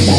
Why the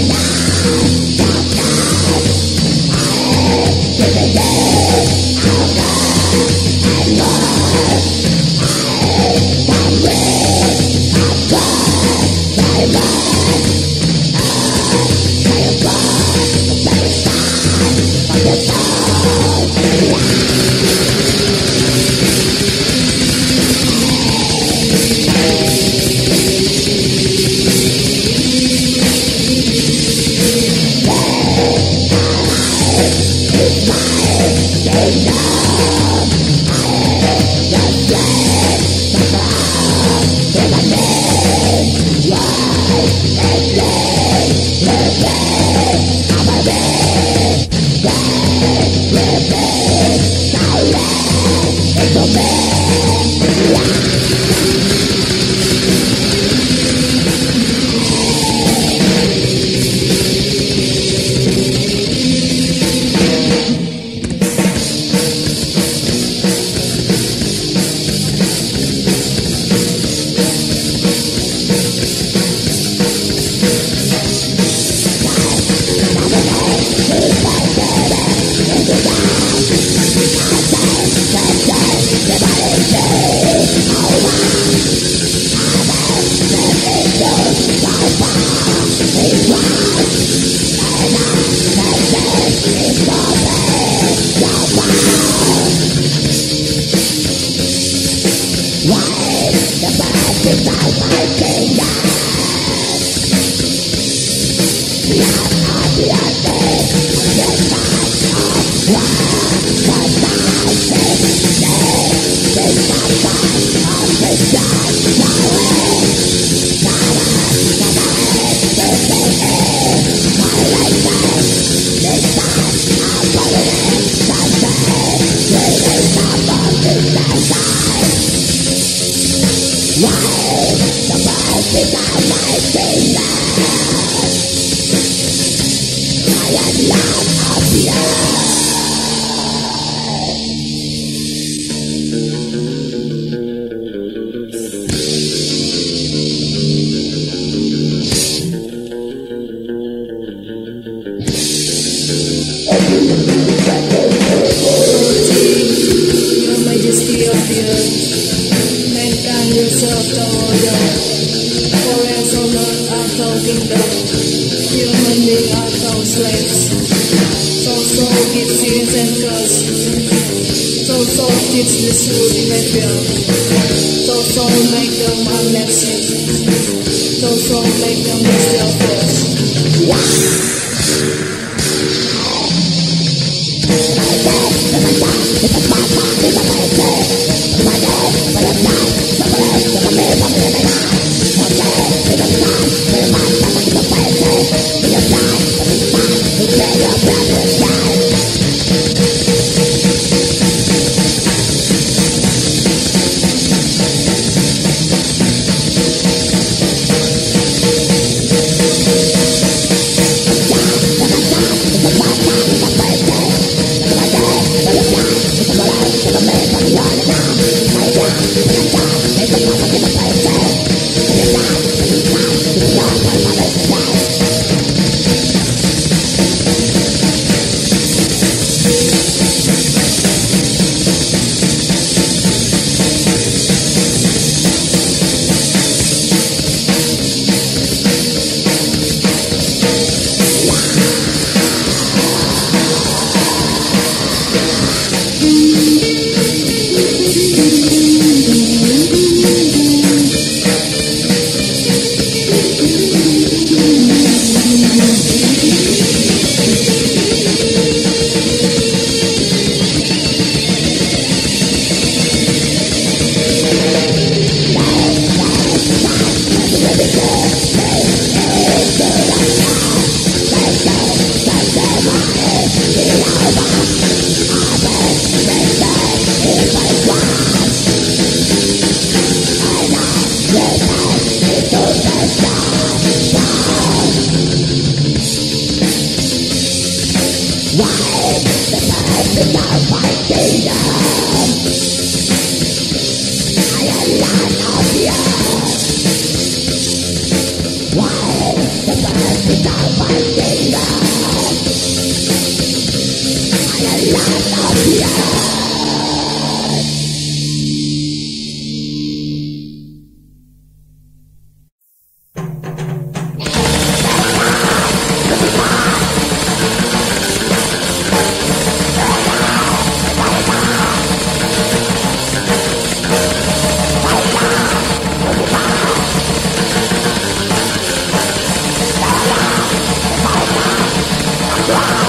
Wow.